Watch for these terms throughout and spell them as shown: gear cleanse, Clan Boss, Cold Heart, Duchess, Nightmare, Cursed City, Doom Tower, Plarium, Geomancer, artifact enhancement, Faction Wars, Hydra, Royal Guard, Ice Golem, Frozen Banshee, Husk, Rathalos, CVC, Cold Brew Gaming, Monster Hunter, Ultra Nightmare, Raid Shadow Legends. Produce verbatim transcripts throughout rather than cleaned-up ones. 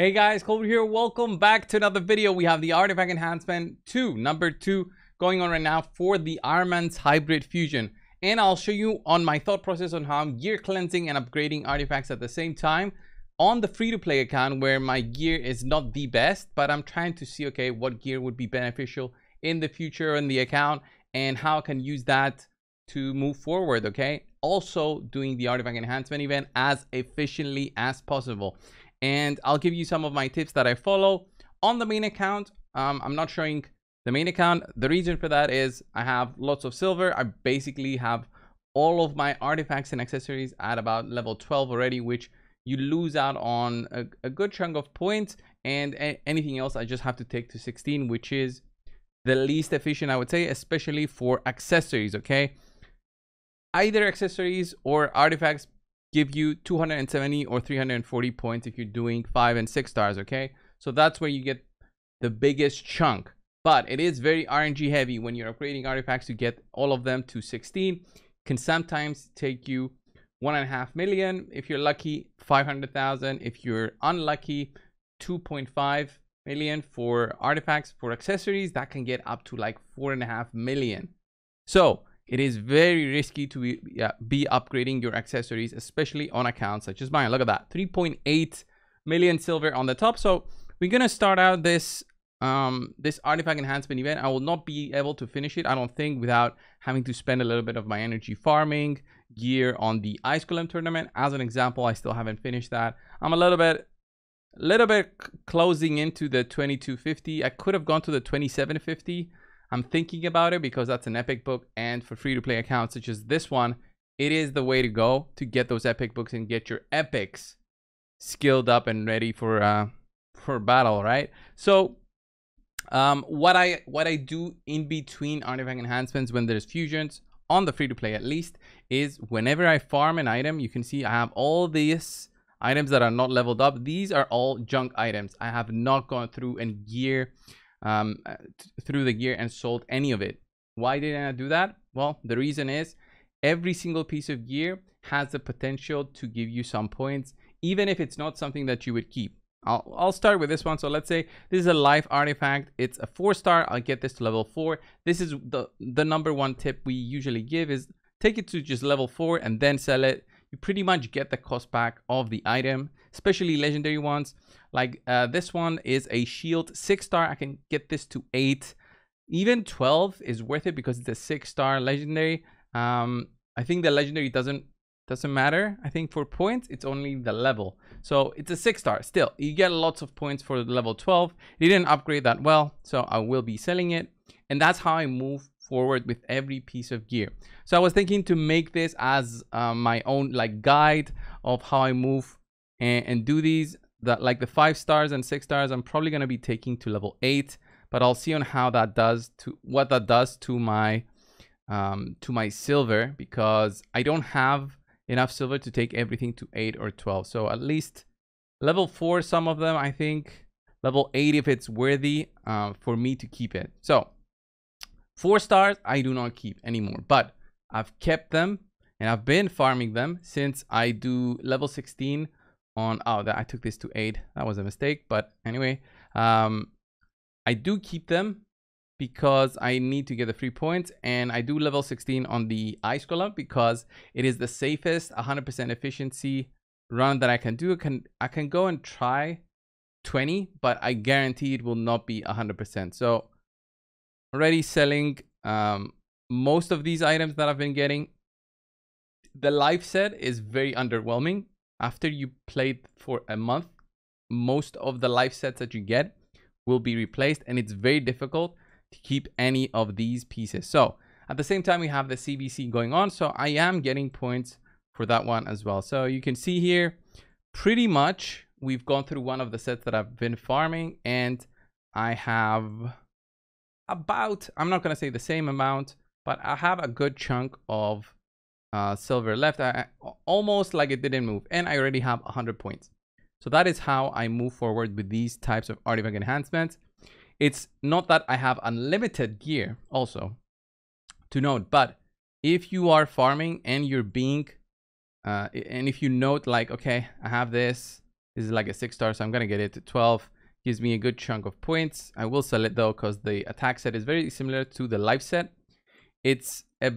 Hey guys, Colby here. Welcome back to another video. We have the Artifact Enhancement two, number two, going on right now for the Ironman's Hybrid Fusion. And I'll show you on my thought process on how I'm gear cleansing and upgrading artifacts at the same time on the free-to-play account where my gear is not the best, but I'm trying to see, okay, what gear would be beneficial in the future in the account and how I can use that to move forward, okay? Also doing the Artifact Enhancement event as efficiently as possible. And I'll give you some of my tips that I follow on the main account. Um, I'm not showing the main account. The reason for that is I have lots of silver. I basically have all of my artifacts and accessories at about level twelve already, which you lose out on a, a good chunk of points. And a anything else I just have to take to sixteen, which is the least efficient, I would say, especially for accessories, okay? Either accessories or artifacts give you two hundred seventy or three hundred forty points if you're doing five and six stars, okay? So that's where you get the biggest chunk, but it is very R N G heavy when you're upgrading artifacts to get all of them to sixteen. Can sometimes take you one and a half million if you're lucky, five hundred thousand if you're unlucky, two point five million for artifacts. For accessories, that can get up to like four and a half million. So it is very risky to be, yeah, be upgrading your accessories, especially on accounts such as mine. Look at that, three point eight million silver on the top. So we're gonna start out this um, this artifact enhancement event. I will not be able to finish it, I don't think, without having to spend a little bit of my energy farming gear on the Ice Golem tournament. As an example, I still haven't finished that. I'm a little bit, little bit closing into the twenty-two fifty. I could have gone to the twenty-seven fifty. I'm thinking about it because that's an epic book, and for free-to-play accounts such as this one, it is the way to go to get those epic books and get your epics skilled up and ready for uh, for battle, right? So um, what I what I do in between artifact enhancements when there's fusions on the free-to-play at least is whenever I farm an item, you can see I have all these items that are not leveled up. These are all junk items. I have not gone through and gear um through the gear and sold any of it. Why didn't I do that? Well, the reason is every single piece of gear has the potential to give you some points, even if it's not something that you would keep. I'll, I'll start with this one. So let's say this is a life artifact. It's a four star. I'll get this to level four. This is the the number one tip we usually give, is take it to just level four and then sell it. You pretty much get the cost back of the item, especially legendary ones. Like uh, this one is a shield six star. I can get this to eight, even twelve is worth it because it's a six star legendary. Um, I think the legendary doesn't doesn't matter. I think for points, it's only the level. So it's a six star. Still, you get lots of points for level twelve. It didn't upgrade that well, so I will be selling it, and that's how I move forward with every piece of gear. So I was thinking to make this as uh, my own like guide of how I move and, and do these. That like the five stars and six stars I'm probably going to be taking to level eight, but I'll see on how that does to what that does to my um to my silver, because I don't have enough silver to take everything to eight or twelve. So at least level four some of them, I think level eight if it's worthy uh, for me to keep it. So four stars I do not keep anymore, but I've kept them and I've been farming them since I do level sixteen on, oh, that I took this to eight. That was a mistake, but anyway, um I do keep them because I need to get the free points, and I do level sixteen on the Ice Golem because it is the safest one hundred percent efficiency run that I can do. I can I can go and try twenty, but I guarantee it will not be one hundred percent. So already selling um most of these items that I've been getting. The life set is very underwhelming. After you played for a month, most of the life sets that you get will be replaced, and it's very difficult to keep any of these pieces. So at the same time, we have the C V C going on, so I am getting points for that one as well. So you can see here, pretty much we've gone through one of the sets that I've been farming, and I have about, I'm not gonna say the same amount, but I have a good chunk of Uh, silver left. I, almost like it didn't move, and I already have one hundred points. So that is how I move forward with these types of artifact enhancements. It's not that I have unlimited gear, also to note, but if you are farming and you're being uh, and if you note like, okay, I have this This is like a six star, so I'm gonna get it to twelve. Gives me a good chunk of points. I will sell it though, because the attack set is very similar to the life set. It's a,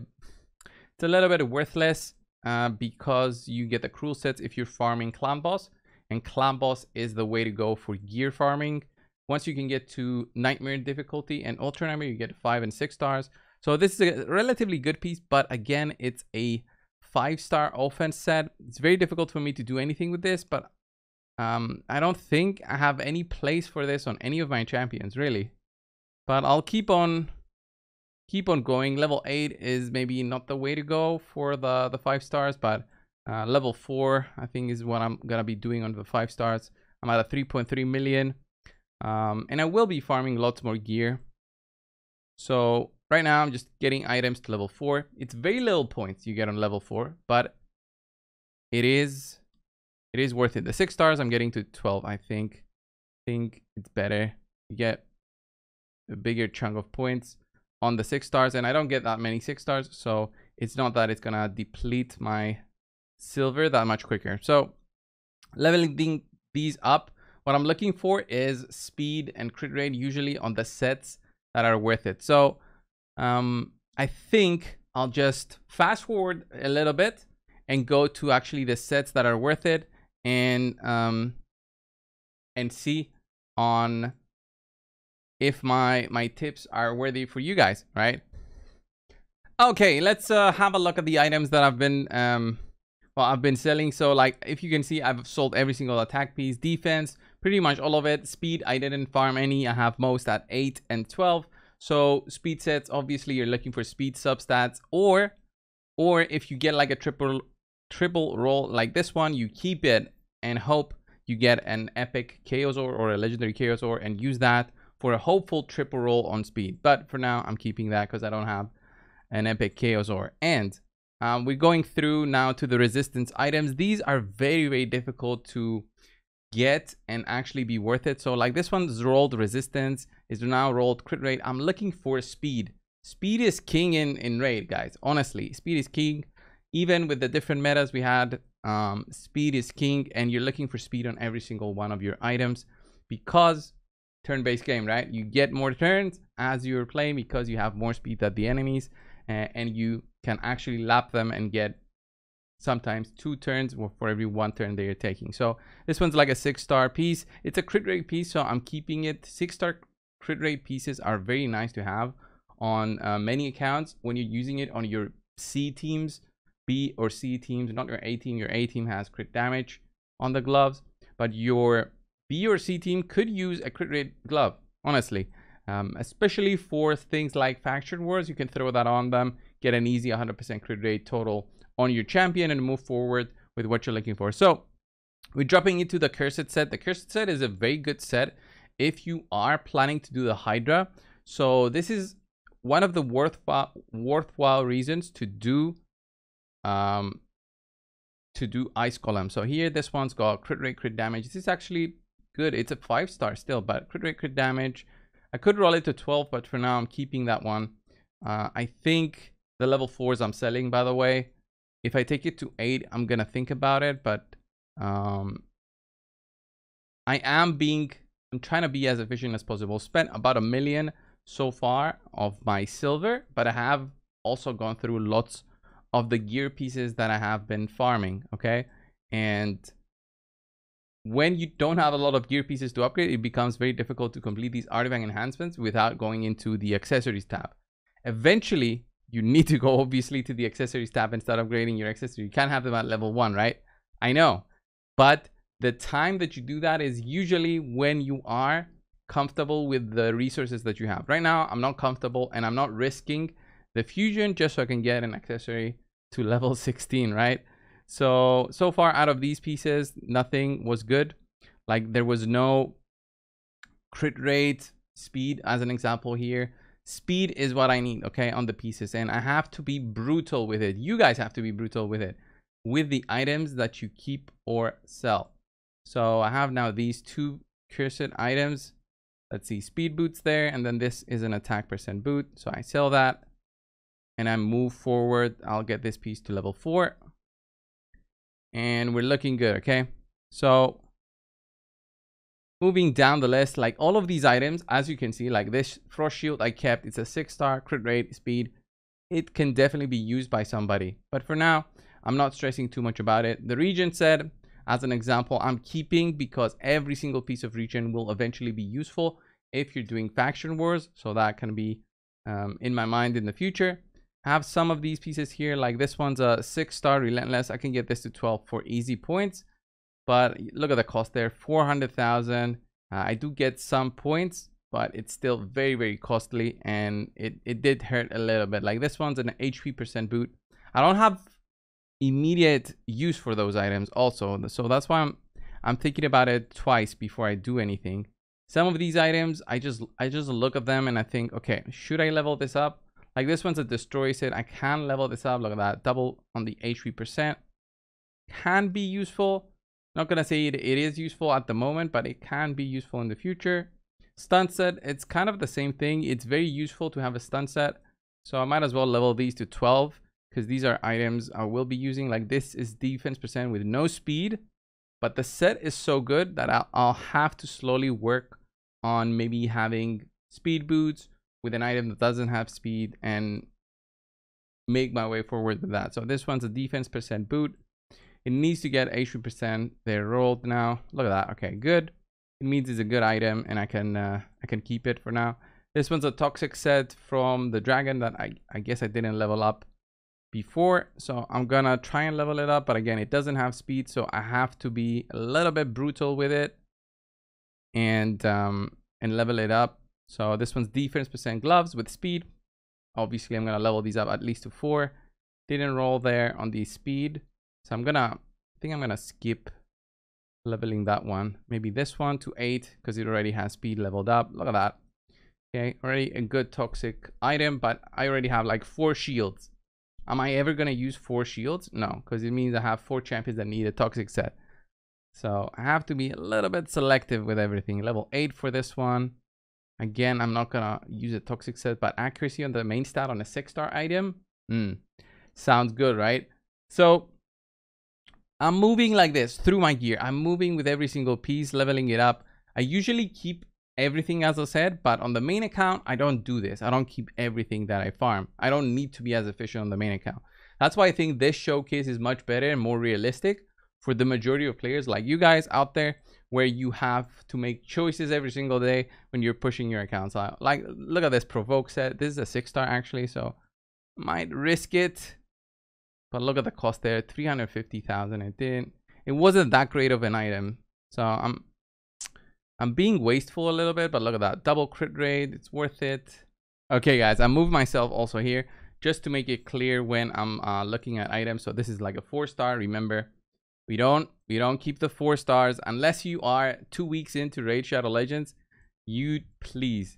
it's a little bit worthless uh, because you get the cruel sets if you're farming Clan Boss, and Clan Boss is the way to go for gear farming. Once you can get to Nightmare difficulty and Ultra Nightmare, you get five and six stars. So this is a relatively good piece, but again, it's a five star offense set. It's very difficult for me to do anything with this, but um, I don't think I have any place for this on any of my champions really, but I'll keep on keep on going. Level eight is maybe not the way to go for the, the five stars, but uh, level four, I think, is what I'm gonna be doing on the five stars. I'm at a three point three million. Um, and I will be farming lots more gear. So right now I'm just getting items to level four. It's very little points you get on level four, but it is it is worth it. The six stars I'm getting to twelve, I think. I think it's better. You get a bigger chunk of points on the six stars, and I don't get that many six stars, so it's not that it's gonna deplete my silver that much quicker. So leveling these up, what I'm looking for is speed and crit rate, usually on the sets that are worth it. So um, I think I'll just fast forward a little bit and go to actually the sets that are worth it, and um, and see on if my my tips are worthy for you guys, right? Okay, let's uh, have a look at the items that I've been um, well, I've been selling. So like if you can see, I've sold every single attack piece, defense, pretty much all of it. Speed, I didn't farm any. I have most at eight and twelve. So speed sets, obviously you're looking for speed substats, or or if you get like a triple triple roll like this one, you keep it and hope you get an epic Chaos Orb or a legendary Chaos Orb and use that for a hopeful triple roll on speed. But for now I'm keeping that because I don't have an epic Chaos Orb. And um, we're going through now to the resistance items. These are very very difficult to get and actually be worth it. So like this one's rolled resistance, is now rolled crit rate. I'm looking for speed. Speed is king in in raid, guys. Honestly, speed is king. Even with the different metas we had, um speed is king, and you're looking for speed on every single one of your items because turn-based game, right? You get more turns as you're playing because you have more speed than the enemies, and, and you can actually lap them and get sometimes two turns for every one turn they are taking. So this one's like a six star piece. It's a crit rate piece, so I'm keeping it. Six star crit rate pieces are very nice to have on uh, many accounts when you're using it on your C teams, B or C teams, not your A team. Your A team has crit damage on the gloves, but your B or C team could use a crit rate glove, honestly, um, especially for things like Faction Wars. You can throw that on them, get an easy one hundred percent crit rate total on your champion and move forward with what you're looking for. So we're dropping into the Cursed set. The Cursed set is a very good set if you are planning to do the Hydra. So this is one of the worthwhile worthwhile reasons to do um to do Ice Golem. So here, this one's got crit rate, crit damage. This is actually good. It's a five star still, but crit rate, crit damage. I could roll it to twelve, but for now I'm keeping that one. uh I think the level fours I'm selling, by the way. If I take it to eight, I'm gonna think about it, but um, I am being, I'm trying to be as efficient as possible. Spent about a million so far of my silver, but I have also gone through lots of the gear pieces that I have been farming, okay? And when you don't have a lot of gear pieces to upgrade, it becomes very difficult to complete these artifact enhancements without going into the accessories tab. Eventually, you need to go obviously to the accessories tab and start upgrading your accessory. You can't have them at level one, right? I know, but the time that you do that is usually when you are comfortable with the resources that you have. Right now, I'm not comfortable, and I'm not risking the fusion just so I can get an accessory to level sixteen, right? So, so far out of these pieces, nothing was good. Like there was no crit rate, speed as an example here. Speed is what I need, okay, on the pieces, and I have to be brutal with it. You guys have to be brutal with it, with the items that you keep or sell. So I have now these two cursed items. Let's see, speed boots there, and then this is an attack percent boot. So I sell that, and I move forward. I'll get this piece to level four, and we're looking good, okay? So Moving down the list, like all of these items, as you can see, like this frost shield I kept, it's a six star crit rate speed. It can definitely be used by somebody, but for now I'm not stressing too much about it. The region set, as an example, I'm keeping because every single piece of region will eventually be useful if you're doing faction wars, so that can be um, in my mind in the future. Have some of these pieces here, like this one's a six star relentless. I can get this to twelve for easy points, but look at the cost there, four hundred thousand. uh, I do get some points, but it's still very very costly, and it, it did hurt a little bit. Like this one's an H P percent boot. I don't have immediate use for those items also, so that's why I'm I'm thinking about it twice before I do anything. Some of these items I just I just look at them and I think, okay, should I level this up? Like this one's a destroy set. I can level this up. Look at that, double on the H P percent. Can be useful. Not gonna say it, it is useful at the moment, but it can be useful in the future. Stun set, it's kind of the same thing. It's very useful to have a stun set, so I might as well level these to twelve, because these are items I will be using. Like this is defense percent with no speed, but the set is so good that I'll, I'll have to slowly work on maybe having speed boots with an item that doesn't have speed and make my way forward with that. So this one's a defense percent boot. It needs to get eighty percent. They're rolled now. Look at that. Okay, good. It means it's a good item, and I can uh, I can keep it for now. This one's a toxic set from the dragon that I, I guess I didn't level up before, so I'm gonna try and level it up, but again it doesn't have speed, so I have to be a little bit brutal with it and um and level it up. So this one's defense percent gloves with speed. Obviously I'm gonna level these up at least to four. Didn't roll there on the speed, so I'm gonna I think I'm gonna skip leveling that one. Maybe this one to eight because it already has speed leveled up. Look at that. Okay, already a good toxic item, but I already have like four shields. Am I ever going to use four shields? No, because it means I have four champions that need a toxic set. So I have to be a little bit selective with everything. Level eight for this one. Again, I'm not going to use a toxic set, but accuracy on the main stat on a six star item? Mm, sounds good, right? So I'm moving like this through my gear. I'm moving with every single piece, leveling it up. I usually keep everything, as I said, but on the main account I don't do this. I don't keep everything that I farm. I don't need to be as efficient on the main account. That's why I think this showcase is much better and more realistic for the majority of players like you guys out there, where you have to make choices every single day when you're pushing your accounts out. Like look at this provoke set. This is a six star actually, so might risk it, but look at the cost there, three hundred fifty thousand. It didn't it wasn't that great of an item, so i'm I'm being wasteful a little bit, but look at that. Double crit rate. It's worth it. Okay, guys, I moved myself also here just to make it clear when I'm uh, looking at items. So this is like a four star. Remember, we don't we don't keep the four stars unless you are two weeks into Raid Shadow Legends. You please,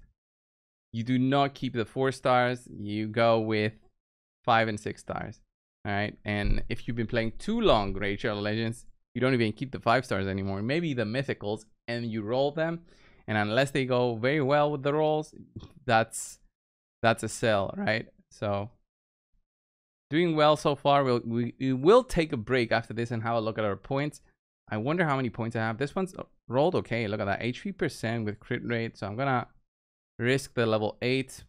you do not keep the four stars. You go with five and six stars. All right. And if you've been playing too long Raid Shadow Legends, you don't even keep the five stars anymore. Maybe the mythicals, and you roll them, and unless they go very well with the rolls, that's that's a sell, right? So doing well so far. We'll, we, we will take a break after this and have a look at our points. I wonder how many points I have. This one's rolled okay. Look at that, H P percent with crit rate. So I'm gonna risk the level eight.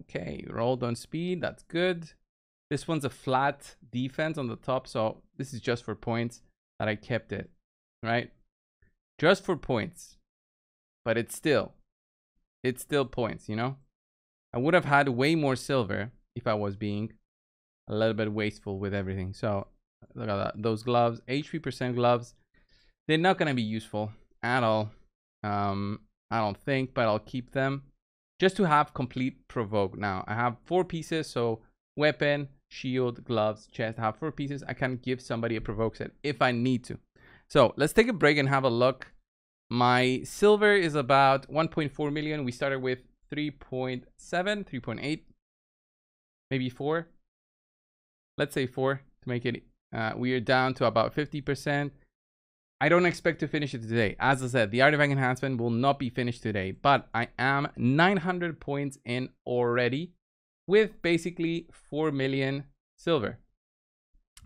Okay, rolled on speed. That's good. This one's a flat defense on the top, so this is just for points that I kept it, right? Just for points, but it's still, it's still points, you know? I would have had way more silver if I was being a little bit wasteful with everything. So look at that, those gloves, H P percent gloves, they're not gonna be useful at all, um, I don't think, but I'll keep them just to have complete provoke. Now I have four pieces, so weapon, shield, gloves, chest, I have four pieces. I can give somebody a provoke set if I need to. So let's take a break and have a look. My silver is about one point four million. We started with three point seven, three point eight, maybe four. Let's say four to make it. Uh, we are down to about fifty percent. I don't expect to finish it today. As I said, the artifact enhancement will not be finished today, but I am nine hundred points in already with basically four million silver.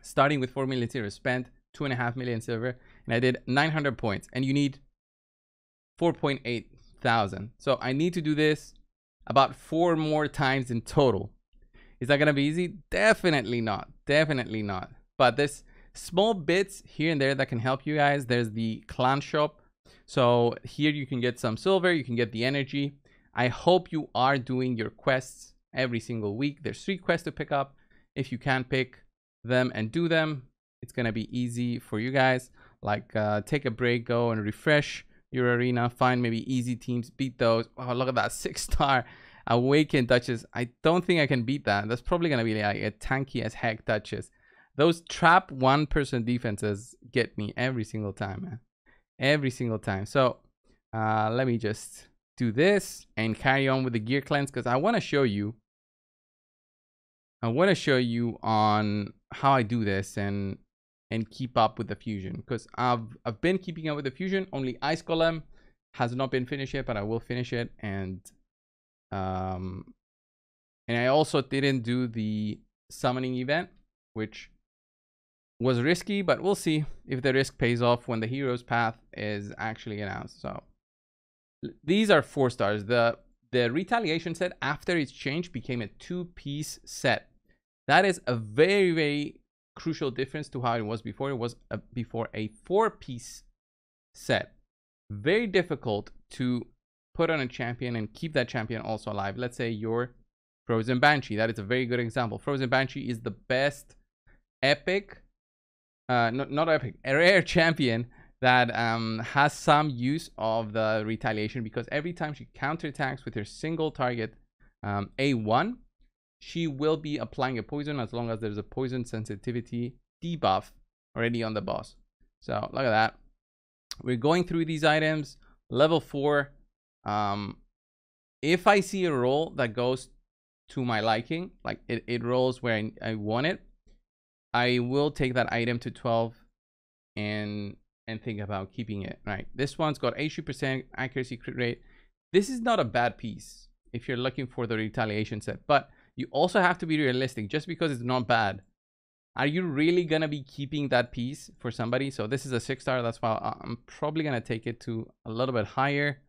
Starting with four million silver, spent two and a half million silver. And I did nine hundred points, and you need four point eight thousand. So I need to do this about four more times in total. Is that gonna be easy? Definitely not, definitely not. But there's small bits here and there that can help you guys. There's the clan shop. So here you can get some silver, you can get the energy. I hope you are doing your quests every single week. There's three quests to pick up. If you can pick them and do them, it's gonna be easy for you guys. Like uh, take a break, go and refresh your arena, find maybe easy teams, beat those. Oh, look at that six star awakened Duchess. I don't think I can beat that. That's probably gonna be like a tanky as heck Duchess. Those trap one person defenses get me every single time, man. Every single time. So uh, let me just do this and carry on with the gear cleanse, because I want to show you I want to show you on how I do this and and keep up with the fusion, because I've I've been keeping up with the fusion. Only Ice Golem has not been finished yet, but I will finish it. And um and I also didn't do the summoning event, which was risky, but we'll see if the risk pays off when the hero's path is actually announced. So these are four stars. The the retaliation set after its change became a two-piece set. That is a very, very crucial difference to how it was before. It was a, before a four-piece set. Very difficult to put on a champion and keep that champion also alive. Let's say you're Frozen Banshee. That is a very good example. Frozen Banshee is the best epic, uh, not, not epic, a rare champion that um, has some use of the retaliation, because every time she counterattacks with her single target um, A one, she will be applying a poison as long as there's a poison sensitivity debuff already on the boss. So look at that. We're going through these items. Level four. Um, if I see a roll that goes to my liking, like it, it rolls where I, I want it, I will take that item to twelve and... and think about keeping it, right? This one's got eighty percent accuracy crit rate. This is not a bad piece if you're looking for the retaliation set, but you also have to be realistic. Just because it's not bad, are you really gonna be keeping that piece for somebody? So this is a six star, that's why I'm probably gonna take it to a little bit higher.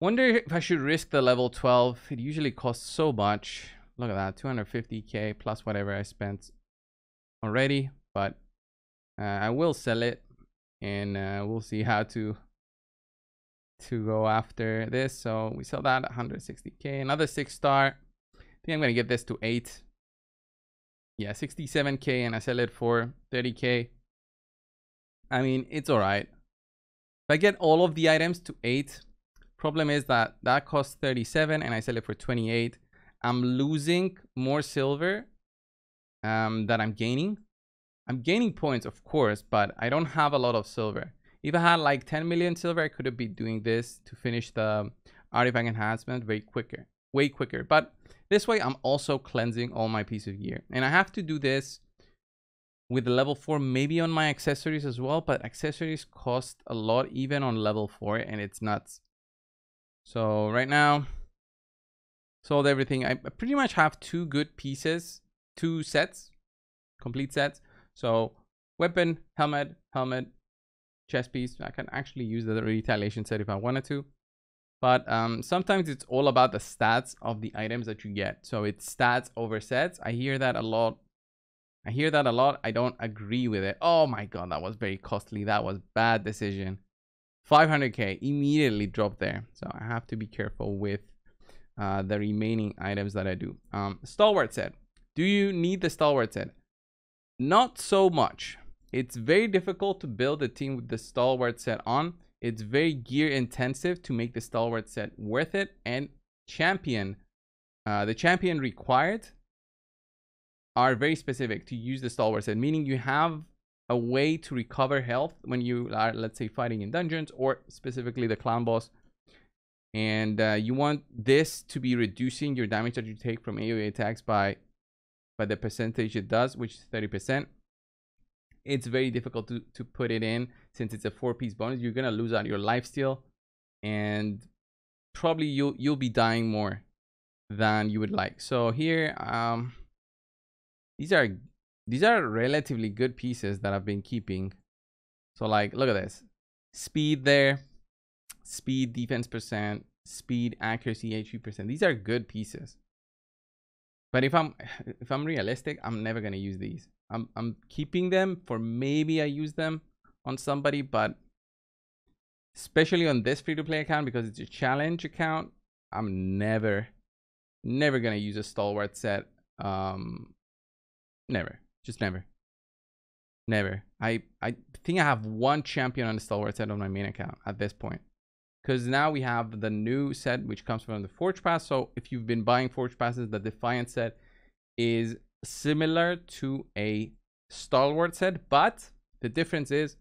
Wonder if I should risk the level twelve. It usually costs so much. Look at that, two hundred fifty K plus whatever I spent already, but uh, I will sell it. And uh, we'll see how to to go after this. So we sell that one hundred sixty K, another six star. I think I'm gonna get this to eight. Yeah, sixty-seven K, and I sell it for thirty K. I mean, it's all right. If I get all of the items to eight, problem is that that costs thirty-seven, and I sell it for twenty-eight. I'm losing more silver um, than I'm gaining. I'm gaining points, of course, but I don't have a lot of silver. If I had like ten million silver, I could have been doing this to finish the artifact enhancement way quicker, way quicker. But this way, I'm also cleansing all my piece of gear. And I have to do this with level four, maybe on my accessories as well, but accessories cost a lot even on level four, and it's nuts. So right now, sold everything. I pretty much have two good pieces, two sets, complete sets. So weapon, helmet, helmet, chest piece. I can actually use the retaliation set if I wanted to. But um, sometimes it's all about the stats of the items that you get. So it's stats over sets. I hear that a lot. I hear that a lot. I don't agree with it. Oh my God, that was very costly. That was bad decision. five hundred K immediately dropped there. So I have to be careful with uh, the remaining items that I do. Um, stalwart set. Do you need the stalwart set? Not so much. It's very difficult to build a team with the stalwart set on. It's very gear intensive to make the stalwart set worth it, and champion uh, the champion required are very specific to use the stalwart set, meaning you have a way to recover health when you are, let's say, fighting in dungeons or specifically the clan boss, and uh, you want this to be reducing your damage that you take from A O E attacks by by the percentage it does, which is thirty percent. It's very difficult to, to put it in since it's a four-piece bonus. You're gonna lose out your lifesteal, and probably you'll you'll be dying more than you would like. So here, um, these are these are relatively good pieces that I've been keeping. So like, look at this speed there. speed, defense percent, speed, accuracy, H P percent. These are good pieces. But if I'm if I'm realistic, I'm never gonna use these. I'm I'm keeping them for maybe I use them on somebody, but especially on this free-to-play account because it's a challenge account, I'm never never gonna use a stalwart set. Um never. Just never. Never. I, I think I have one champion on the stalwart set on my main account at this point. Because now we have the new set, which comes from the Forge Pass. So if you've been buying Forge Passes, the Defiant set is similar to a Stalwart set. But the difference is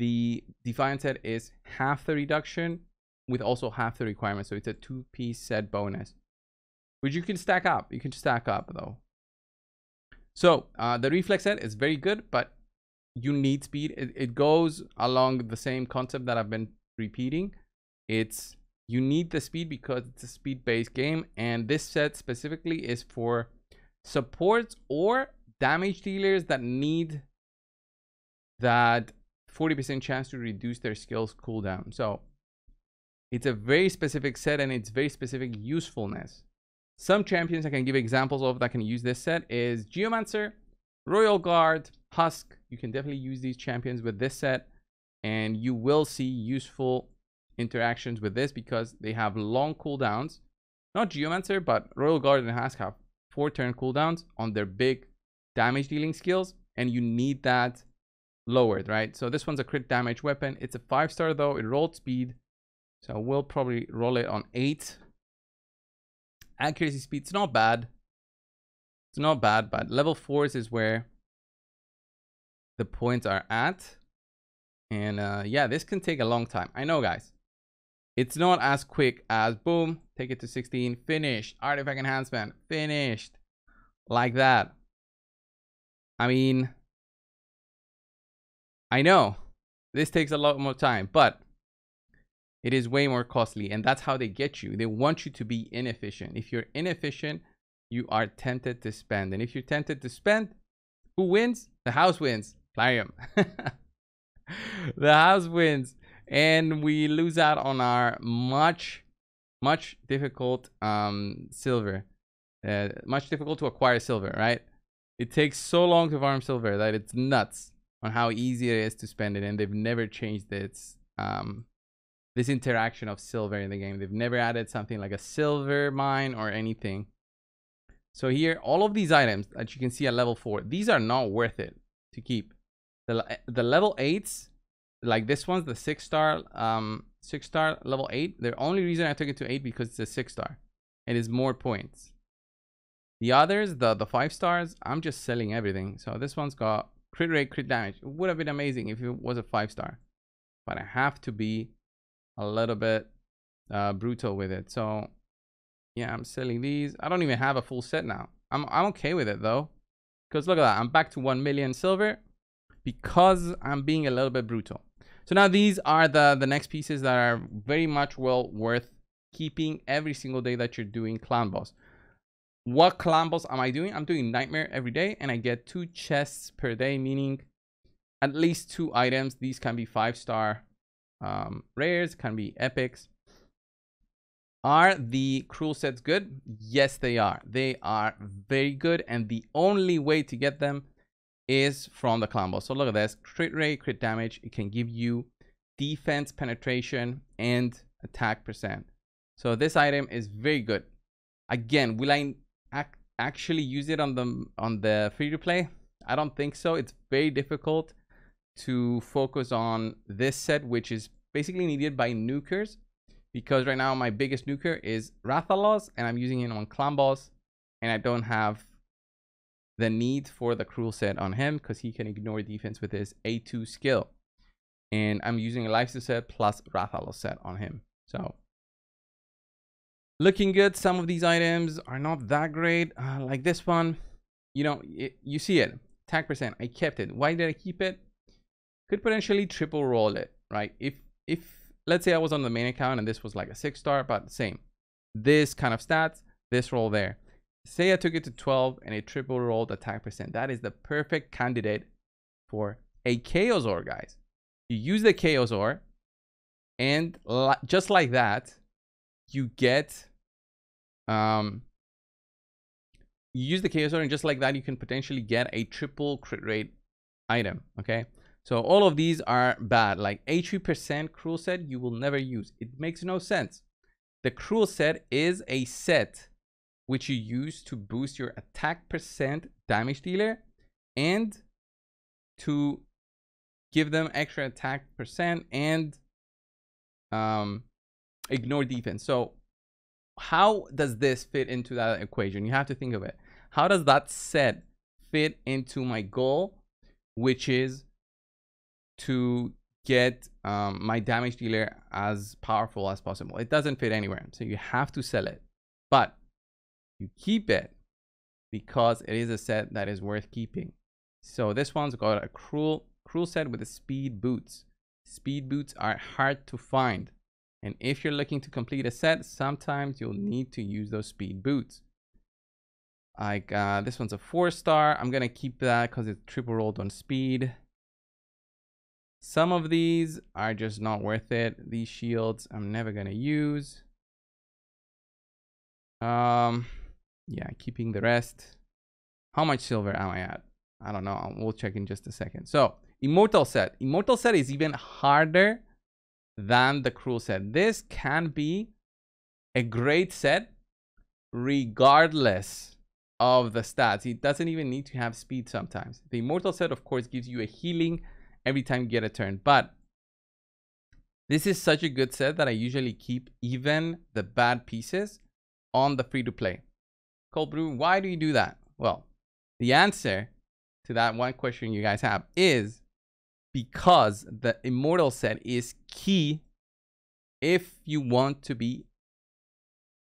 the Defiant set is half the reduction with also half the requirement. So it's a two-piece set bonus, which you can stack up. You can stack up, though. So uh, the Reflex set is very good, but you need speed. It, it goes along the same concept that I've been repeating. It's you need the speed because it's a speed-based game, and this set specifically is for supports or damage dealers that need that forty percent chance to reduce their skills cooldown. So it's a very specific set and it's very specific usefulness. Some champions I can give examples of that can use this set is Geomancer, Royal Guard, Husk. You can definitely use these champions with this set, and you will see useful interactions with this because they have long cooldowns. Not Geomancer, but Royal Guard and Husk have four turn cooldowns on their big damage dealing skills, and you need that lowered, right? So this one's a crit damage weapon. It's a five star though. It rolled speed, so we'll probably roll it on eight. Accuracy speed, it's not bad. It's not bad, but level fours is where the points are at. And uh, yeah, this can take a long time. I know, guys. It's not as quick as boom, take it to sixteen, finished. Artifact enhancement, finished. Like that. I mean, I know this takes a lot more time, but it is way more costly. And that's how they get you. They want you to be inefficient. If you're inefficient, you are tempted to spend. And if you're tempted to spend, who wins? The house wins. Plarium. The house wins. And we lose out on our much, much difficult um, silver. Uh, much difficult to acquire silver, right? It takes so long to farm silver that it's nuts on how easy it is to spend it. And they've never changed its... Um, this interaction of silver in the game. They've never added something like a silver mine or anything. So here, all of these items that you can see at level four, these are not worth it to keep. The, the level eights, like this one's the six star, um, six star level eight. The only reason I took it to eight because it's a six star and it's more points. The others, the, the five stars, I'm just selling everything. So this one's got crit rate, crit damage. It would have been amazing if it was a five star, but I have to be a little bit uh, brutal with it. So yeah, I'm selling these. I don't even have a full set now. I'm, I'm okay with it though, because look at that. I'm back to one million silver because I'm being a little bit brutal. So now these are the, the next pieces that are very much well worth keeping every single day that you're doing Clan Boss. What Clan Boss am I doing? I'm doing Nightmare every day and I get two chests per day, meaning at least two items. These can be five star um rares, can be epics. Are the cruel sets good? Yes, they are. They are very good, and the only way to get them is from the Clan Boss. So look at this, crit rate, crit damage. It can give you defense, penetration, and attack percent. So this item is very good. Again, will I ac actually use it on the on the free to play? I don't think so. It's very difficult to focus on this set, which is basically needed by nukers, because right now my biggest nuker is Rathalos and I'm using it on Clan Boss, and I don't have the need for the cruel set on him because he can ignore defense with his A two skill, and I'm using a lifesteal set plus Rathalos set on him. So looking good. Some of these items are not that great, uh, like this one. You know, it, you see it, attack percent. I kept it. Why did I keep it? Could potentially triple roll it, right? If, if let's say I was on the main account and this was like a six star, but same, this kind of stats, this roll there. Say I took it to twelve and it triple rolled attack percent. That is the perfect candidate for a Chaos Orb, guys. You use the Chaos Orb, And li just like that, you get, um, you use the Chaos Orb, and just like that, you can potentially get a triple crit rate item, okay? So all of these are bad. Like eighty percent Cruel Set, you will never use. It makes no sense. The Cruel Set is a set which you use to boost your attack percent damage dealer and to give them extra attack percent and um, ignore defense. So how does this fit into that equation? You have to think of it. How does that set fit into my goal, which is to get um, my damage dealer as powerful as possible? It doesn't fit anywhere, so you have to sell it. But you keep it because it is a set that is worth keeping. So this one's got a cruel cruel set with the speed boots. Speed boots are hard to find, and if you're looking to complete a set, sometimes you'll need to use those speed boots. Like uh, this one's a four star. I'm gonna keep that because it's triple rolled on speed. Some of these are just not worth it. These shields I'm never gonna use. Um, yeah, keeping the rest. How much silver am I at? I don't know. We'll check in just a second. So Immortal set. Immortal set is even harder than the Cruel set. This can be a great set regardless of the stats. It doesn't even need to have speed sometimes. The Immortal set, of course, gives you a healing every time you get a turn. But this is such a good set that I usually keep even the bad pieces on the free-to-play. Cold Brew, why do you do that? Well, the answer to that one question you guys have is because the Immortal set is key if you want to be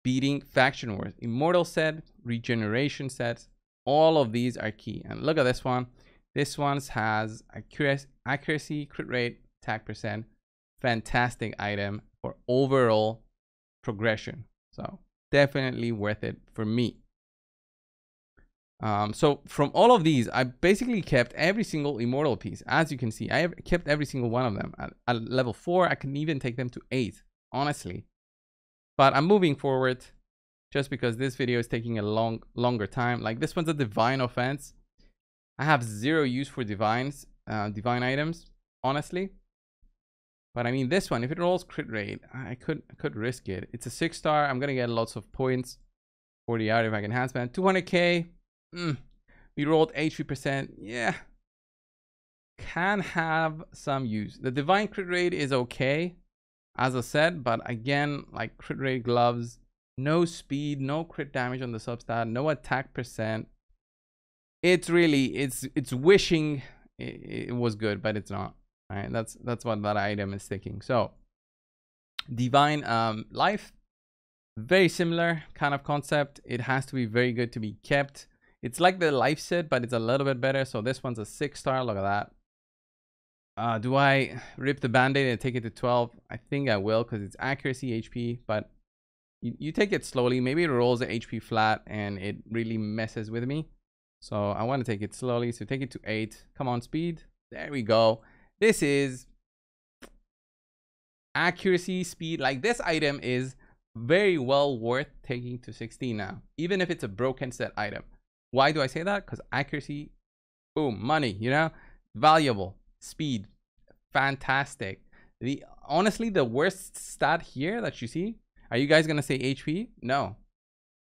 beating Faction Wars. Immortal set, regeneration sets, all of these are key. And look at this one. This one has accuracy, crit rate, attack percent. Fantastic item for overall progression. So definitely worth it for me. Um, so from all of these, I basically kept every single Immortal piece. As you can see, I have kept every single one of them. At, at level four, I can even take them to eight, honestly. But I'm moving forward just because this video is taking a long, longer time. Like this one's a Divine Offense. I have zero use for divines, uh, divine items, honestly. But I mean, this one, if it rolls crit rate, I could I could risk it. It's a six star. I'm gonna get lots of points for the artifact enhancement. two hundred K. Mm. We rolled eighty percent. Yeah, can have some use. The divine crit rate is okay, as I said. But again, like crit rate gloves, no speed, no crit damage on the substat, no attack percent. It's really, it's it's wishing it, it was good, but it's not. All right, that's that's what that item is thinking. So divine um, life, very similar kind of concept. It has to be very good to be kept. It's like the life set, but it's a little bit better. So this one's a six star. Look at that. Uh, do I rip the band-aid and take it to twelve? I think I will because it's accuracy, H P, but you, you take it slowly. Maybe it rolls the H P flat and it really messes with me. So I want to take it slowly. So take it to eight. Come on, speed. There we go. This is accuracy, speed. Like this item is very well worth taking to sixteen now, even if it's a broken set item. Why do I say that? Because accuracy, boom, money, you know, valuable, speed, fantastic. The honestly, the worst stat here that you see, are you guys going to say H P? No,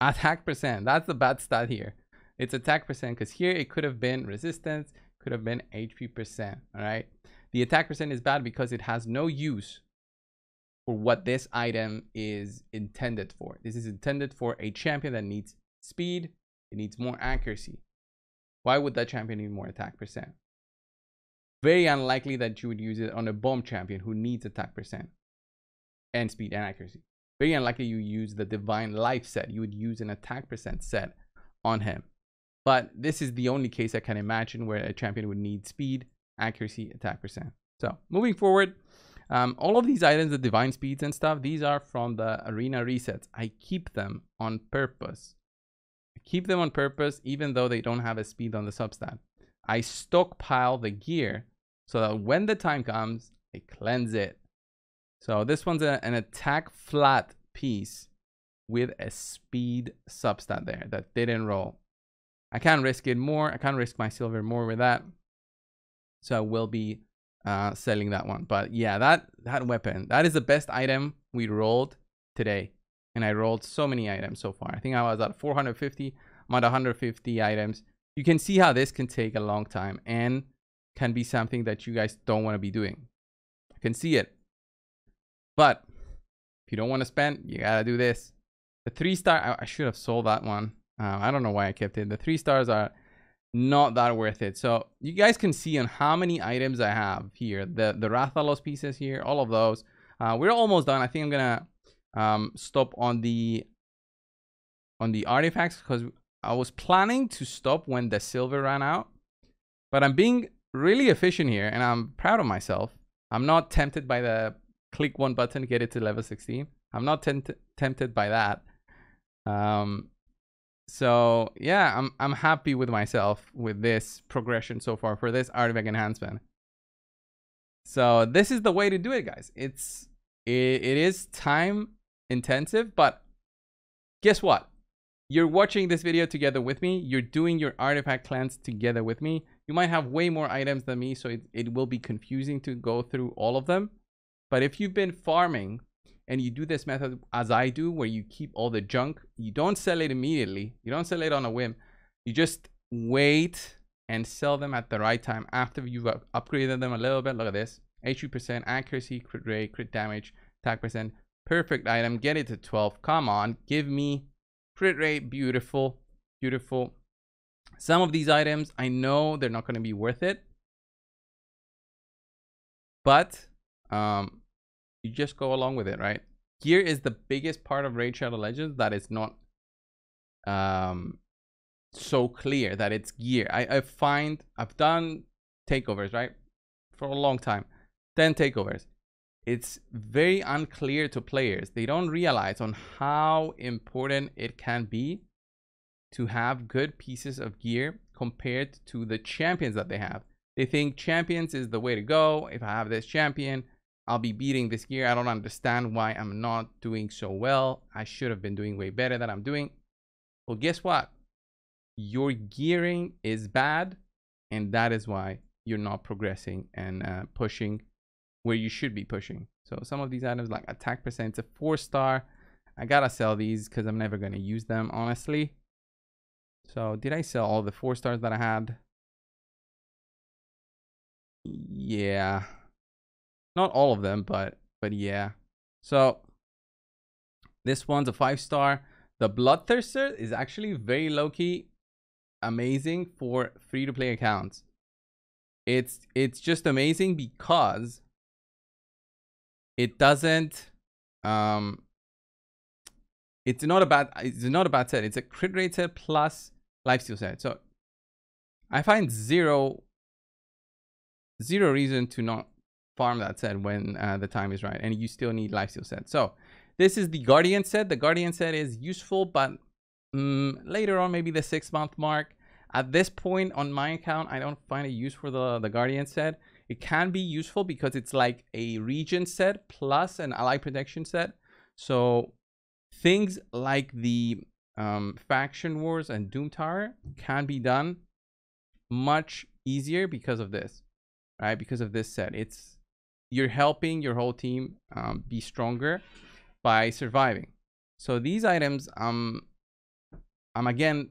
attack percent. That's the bad stat here. It's attack percent because here it could have been resistance, could have been H P percent. All right. The attack percent is bad because it has no use for what this item is intended for. This is intended for a champion that needs speed. It needs more accuracy. Why would that champion need more attack percent? Very unlikely that you would use it on a bomb champion who needs attack percent and speed and accuracy. Very unlikely you use the divine life set. You would use an attack percent set on him. But this is the only case I can imagine where a champion would need speed, accuracy, attack percent. So moving forward, um, all of these items, the divine speeds and stuff, these are from the arena resets. I keep them on purpose. Keep them on purpose, even though they don't have a speed on the substat. I stockpile the gear so that when the time comes, I cleanse it. So this one's a, an attack flat piece with a speed substat there that didn't roll. I can't risk it more. I can't risk my silver more with that. So I will be uh, selling that one. But yeah, that, that weapon, that is the best item we rolled today. And I rolled so many items so far. I think I was at four hundred fifty. I'm at one hundred fifty items. You can see how this can take a long time and can be something that you guys don't want to be doing. I can see it. But if you don't want to spend, you got to do this. The three star, I, I should have sold that one. Uh, I don't know why I kept it. The three stars are not that worth it. So you guys can see on how many items I have here. The, the Rathalos pieces here, all of those. Uh, we're almost done. I think I'm going to um, stop on the, on the artifacts because I was planning to stop when the silver ran out. But I'm being really efficient here and I'm proud of myself. I'm not tempted by the click one button, get it to level sixteen. I'm not tempt- tempted by that. Um, so yeah, I'm, I'm happy with myself with this progression so far for this artifact enhancement. So this is the way to do it, guys. It's, it, it is time intensive, but guess what? You're watching this video together with me. You're doing your artifact cleanse together with me. You might have way more items than me, so it, it will be confusing to go through all of them. But if you've been farming and you do this method as I do, where you keep all the junk, you don't sell it immediately. You don't sell it on a whim. You just wait and sell them at the right time after you've upgraded them a little bit. Look at this. eighty percent accuracy, crit rate, crit damage, attack percent. Perfect item. Get it to twelve. Come on. Give me crit rate. Beautiful. Beautiful. Some of these items, I know they're not going to be worth it. But um, you just go along with it, right? Here is the biggest part of Raid Shadow Legends that is not um, so clear that it's gear. I, I find I've done takeovers, right? For a long time. ten takeovers. It's very unclear to players. They don't realize on how important it can be to have good pieces of gear compared to the champions that they have. They think champions is the way to go. If I have this champion, I'll be beating this gear. I don't understand why I'm not doing so well. I should have been doing way better than I'm doing. Well, guess what? Your gearing is bad, and that is why you're not progressing and uh, pushing where you should be pushing. So some of these items like attack percent, it's a four star. I gotta sell these because I'm never gonna use them, honestly. So did I sell all the four stars that I had? Yeah. Not all of them, but but yeah. So this one's a five star. The Bloodthirster is actually very low-key amazing for free-to-play accounts. It's it's just amazing because it doesn't um it's not a bad it's not a bad set. It's a crit rate set plus lifesteal set. So I find zero zero reason to not farm that set when uh, the time is right, and you still need lifesteal set. So this is the Guardian set. The Guardian set is useful, but um, later on, maybe the six month mark. At this point on my account, I don't find a use for the, the Guardian set. It can be useful because it's like a region set plus an ally protection set. So things like the um, Faction Wars and Doom Tower can be done much easier because of this, right? Because of this set. It's you're helping your whole team um, be stronger by surviving. So these items, um, I'm again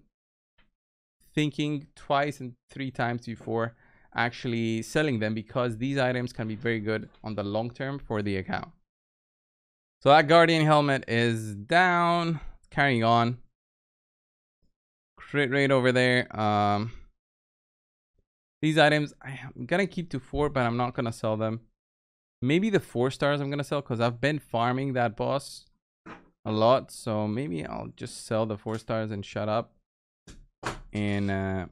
thinking twice and three times before actually selling them because these items can be very good on the long term for the account. So that Guardian helmet is down. Carrying on. Crit rate over there. Um, these items I'm gonna keep to four, but I'm not gonna sell them. Maybe the four stars I'm gonna sell because I've been farming that boss a lot. So maybe I'll just sell the four stars and shut up. And uh,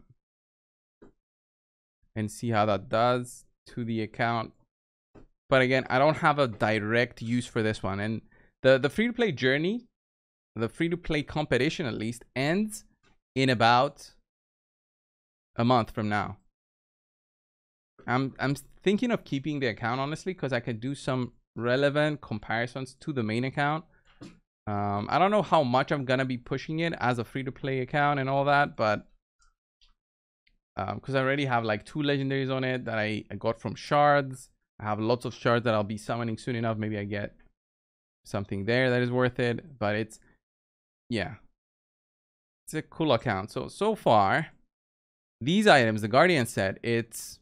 and see how that does to the account. But again, I don't have a direct use for this one. And the the free to play journey, the free to play competition at least, ends in about a month from now. I'm I'm thinking of keeping the account honestly because I could do some relevant comparisons to the main account. Um, I don't know how much I'm gonna be pushing it as a free-to-play account and all that, but because um, I already have like two legendaries on it that I, I got from shards. I have lots of shards that I'll be summoning soon enough. Maybe I get something there that is worth it, but it's, yeah, it's a cool account. So, so far, these items, the Guardian set, it's,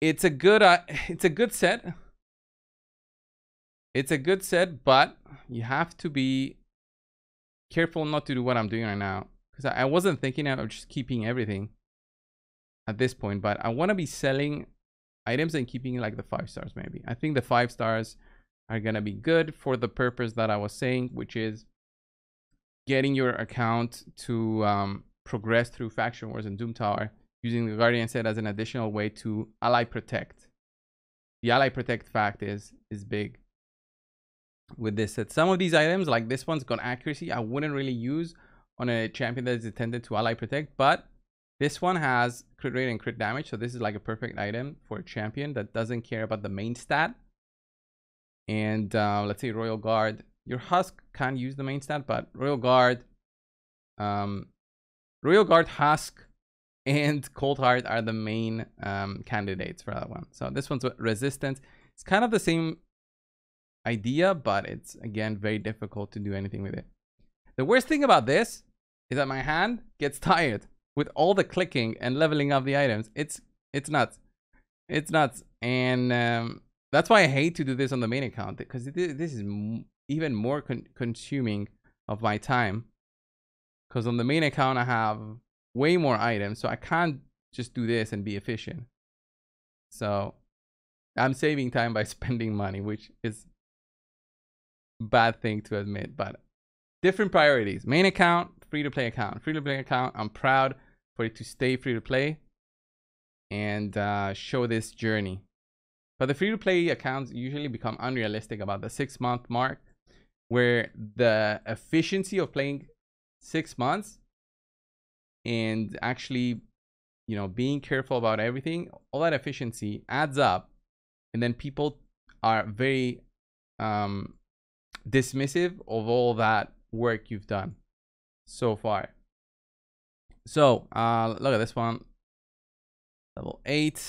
it's a good, uh, it's a good set. It's a good set, but you have to be careful not to do what I'm doing right now. Because I, I wasn't thinking of just keeping everything at this point, but I want to be selling items and keeping like the five stars maybe. I think the five stars are going to be good for the purpose that I was saying, which is getting your account to um, progress through Faction Wars and Doom Tower using the Guardian set as an additional way to ally protect. The ally protect fact is, is big. With this set, some of these items like this one's got accuracy, I wouldn't really use on a champion that is intended to ally protect, but this one has crit rate and crit damage, so this is like a perfect item for a champion that doesn't care about the main stat. And uh, let's say Royal Guard, your Husk can't use the main stat, but Royal Guard, um, Royal Guard, Husk and Cold Heart are the main um, candidates for that one. So this one's resistance. It's kind of the same idea, but it's again very difficult to do anything with it. The worst thing about this is that my hand gets tired with all the clicking and leveling up the items. It's it's nuts, it's nuts, and um, that's why I hate to do this on the main account, because this is m even more con consuming of my time. Because on the main account I have way more items, so I can't just do this and be efficient. So I'm saving time by spending money, which is bad thing to admit, but different priorities. Main account, free-to-play account. Free-to-play account, I'm proud for it to stay free-to-play and uh, show this journey. But the free-to-play accounts usually become unrealistic about the six-month mark, where the efficiency of playing six months and actually, you know, being careful about everything, all that efficiency adds up, and then people are very um, dismissive of all that work you've done so far. So uh look at this one, level eight.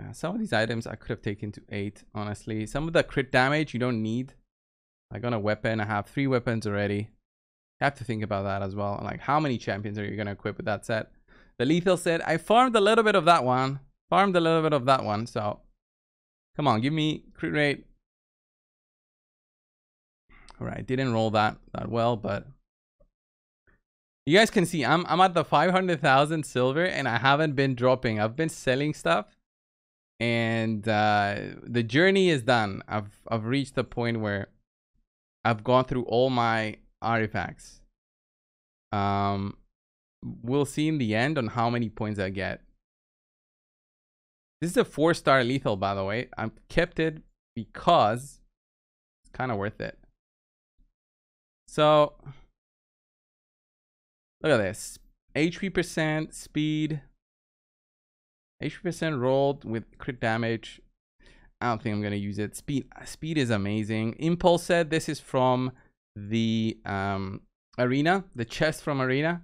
Uh, some of these items I could have taken to eight, honestly. Some of the crit damage you don't need, like on a weapon. I have three weapons already. I have to think about that as well, like how many champions are you going to equip with that set. The lethal set, I farmed a little bit of that one, farmed a little bit of that one. So come on, give me crit rate. All right, didn't roll that that well, but you guys can see I'm I'm at the five hundred thousand silver, and I haven't been dropping. I've been selling stuff, and uh, the journey is done. I've I've reached the point where I've gone through all my artifacts. Um, we'll see in the end on how many points I get. This is a four-star lethal, by the way. I've kept it because it's kind of worth it. So, look at this. H P percent, speed. H P percent rolled with crit damage. I don't think I'm going to use it. Speed speed is amazing. Impulse set. This is from the um, arena. The chest from arena.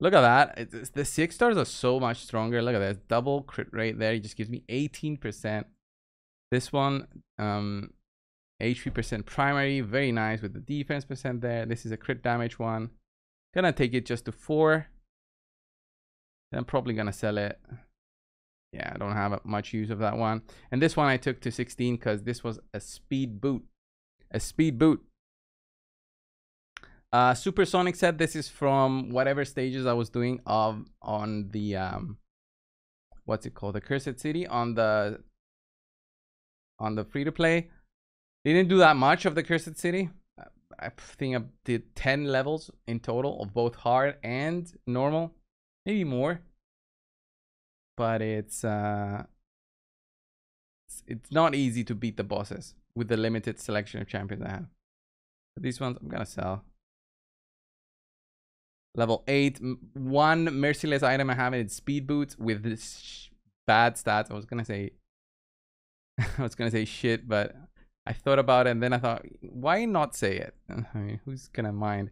Look at that. It's, it's, the six stars are so much stronger. Look at that. Double crit rate there. It just gives me eighteen percent. This one, um, H P percent primary. Very nice with the defense percent there. This is a crit damage one. Gonna take it just to four. Then I'm probably gonna sell it. Yeah, I don't have much use of that one. And this one I took to sixteen because this was a speed boot. A speed boot. Uh, supersonic set. This is from whatever stages I was doing of on the um, what's it called, the Cursed City, on the on the free to play. They didn't do that much of the Cursed City. I think I did ten levels in total of both hard and normal, maybe more. But it's uh, it's, it's not easy to beat the bosses with the limited selection of champions I have. But these ones I'm gonna sell. Level eight, one merciless item I have in it, speed boots with this bad stats. I was gonna say I was gonna say shit, but I thought about it and then I thought, why not say it? I mean, who's gonna mind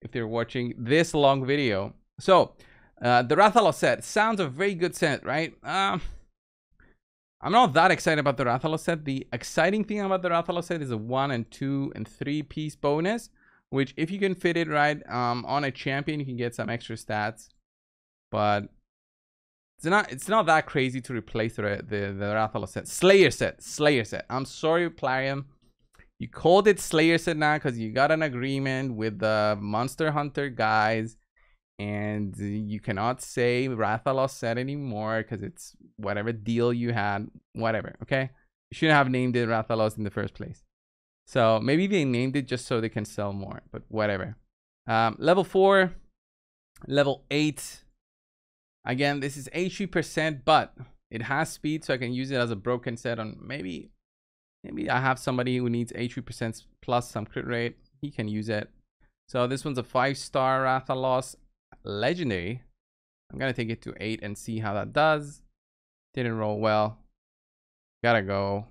if they're watching this long video? So uh, the Rathalos set sounds a very good set, right? Um, I'm not that excited about the Rathalos set. The exciting thing about the Rathalos set is a one and two and three piece bonus, which if you can fit it right um, on a champion, you can get some extra stats. But it's not it's not that crazy to replace the the, the Rathalos set. Slayer set, Slayer set. I'm sorry, Plarium. You called it Slayer set now because you got an agreement with the Monster Hunter guys, and you cannot say Rathalos set anymore because it's whatever deal you had, whatever. Okay, you shouldn't have named it Rathalos in the first place. So maybe they named it just so they can sell more, but whatever. Um, level four, level eight. Again, this is eighty-three percent, but it has speed, so I can use it as a broken set on maybe, maybe I have somebody who needs eighty-three percent plus some crit rate. He can use it. So this one's a five-star Rathalos legendary. I'm gonna take it to eight and see how that does. Didn't roll well. Gotta go.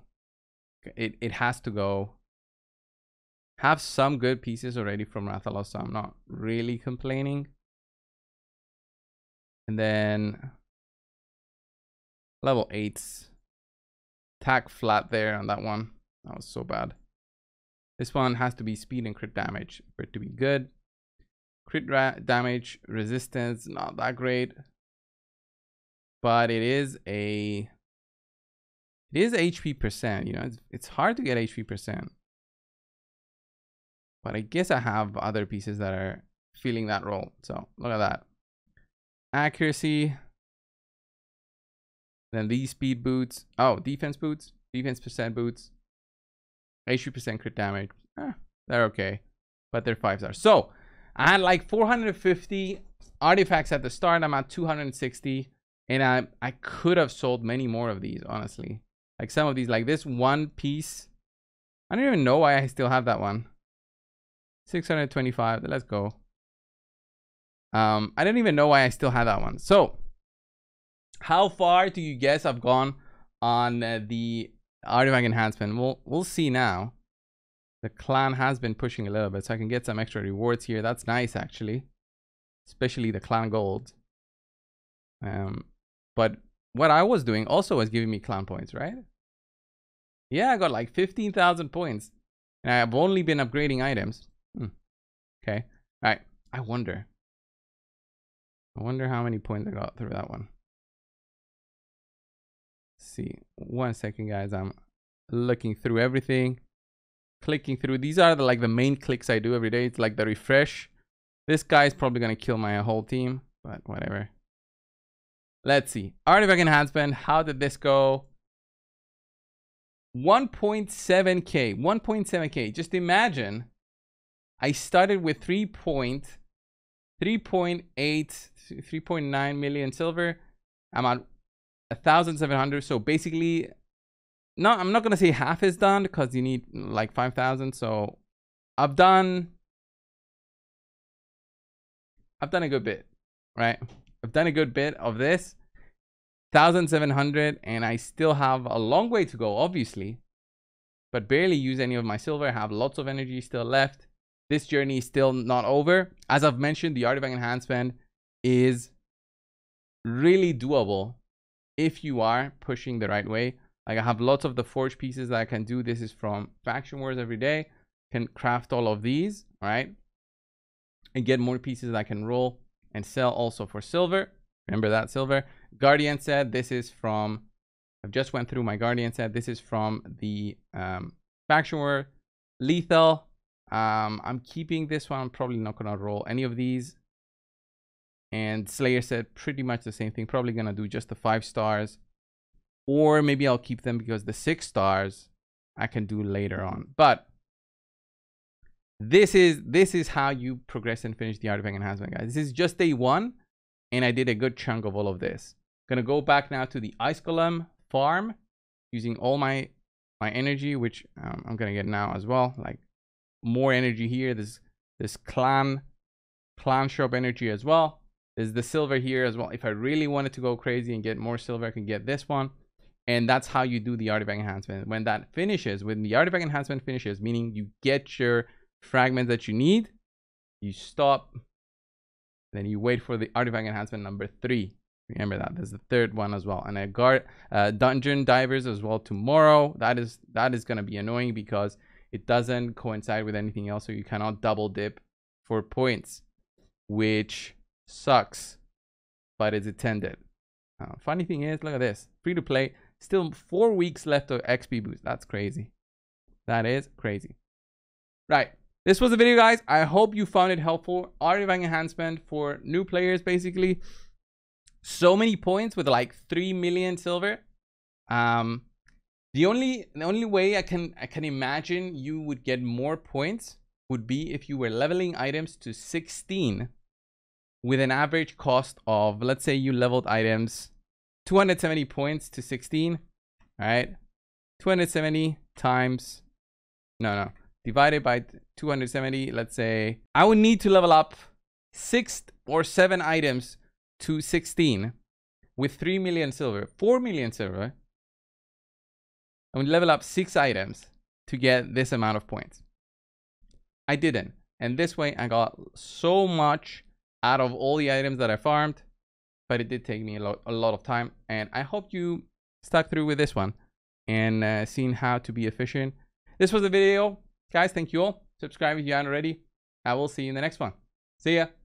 It it has to go. Have some good pieces already from Rathalos, so I'm not really complaining. And then level eights, attack flat there on that one. That was so bad. This one has to be speed and crit damage for it to be good. Crit damage resistance not that great, but it is a it is H P percent. You know, it's it's hard to get H P percent, but I guess I have other pieces that are feeling that role. So look at that. Accuracy, then these speed boots, oh defense boots, defense percent boots, eighty percent crit damage, eh, they're okay, but they're five stars. So I had like four hundred fifty artifacts at the start. I'm at two hundred sixty, and I I could have sold many more of these, honestly. Like some of these, like this one piece, I don't even know why I still have that one. Six hundred twenty-five, let's go. Um, I don't even know why I still had that one. So how far do you guess I've gone on uh, the artifact enhancement? Well, we'll see now. The clan has been pushing a little bit, so I can get some extra rewards here. That's nice, actually, especially the clan gold. Um, but what I was doing also was giving me clan points, right? Yeah, I got like fifteen thousand points, and I've only been upgrading items. Hmm. Okay. All right. I wonder. I wonder how many points I got through that one. Let's see, one second, guys. I'm looking through everything, clicking through. These are the, like the main clicks I do every day. It's like the refresh. This guy's probably gonna kill my whole team, but whatever. Let's see. Artifact enhancement. How did this go? one point seven K. one point seven K. Just imagine. I started with three point. three point eight, three point nine million silver. I'm at one thousand seven hundred. So basically, no, I'm not going to say half is done because you need like five thousand. So I've done, I've done a good bit, right? I've done a good bit of this, one thousand seven hundred, and I still have a long way to go, obviously, but barely use any of my silver. I have lots of energy still left. This journey is still not over. As I've mentioned, the artifact enhancement is really doable if you are pushing the right way. Like I have lots of the forge pieces that I can do. This is from Faction Wars every day. Can craft all of these, right? And get more pieces that I can roll and sell also for silver. Remember that silver. Guardian set, this is from, I've just went through my Guardian set. This is from the um, Faction War. Lethal. Um, I'm keeping this one. I'm probably not going to roll any of these. And Slayer said pretty much the same thing. Probably going to do just the five stars. Or maybe I'll keep them because the six stars I can do later on. But this is this is how you progress and finish the artifact enhancement, guys. This is just day one. And I did a good chunk of all of this. Going to go back now to the Ice Golem farm. Using all my, my energy, which um, I'm going to get now as well. Like. More energy here. This this clan clan shop energy as well. There's the silver here as well. If I really wanted to go crazy and get more silver, I can get this one. And that's how you do the artifact enhancement. When that finishes, when the artifact enhancement finishes, meaning you get your fragments that you need, you stop, then you wait for the artifact enhancement number three. Remember that there's the third one as well, and a guard uh, dungeon divers as well tomorrow. That is that is going to be annoying because it doesn't coincide with anything else, so you cannot double dip for points, which sucks, but it's intended. Uh, funny thing is, look at this, free to play, still four weeks left of X P boost. That's crazy. That is crazy. Right, this was the video, guys. I hope you found it helpful. Artifact enhancement for new players, basically. So many points with like three million silver. Um, the only the only way I can I can imagine you would get more points would be if you were leveling items to sixteen with an average cost of, let's say you leveled items two hundred seventy points to sixteen. All right, two hundred seventy times, no, no, divided by two hundred seventy. Let's say I would need to level up six or seven items to sixteen with three million silver, four million silver. I would level up six items to get this amount of points. I didn't, and this way I got so much out of all the items that I farmed, but it did take me a lot, a lot of time. And I hope you stuck through with this one and uh, seen how to be efficient. This was the video, guys. Thank you all. Subscribe if you aren't already. I will see you in the next one. See ya.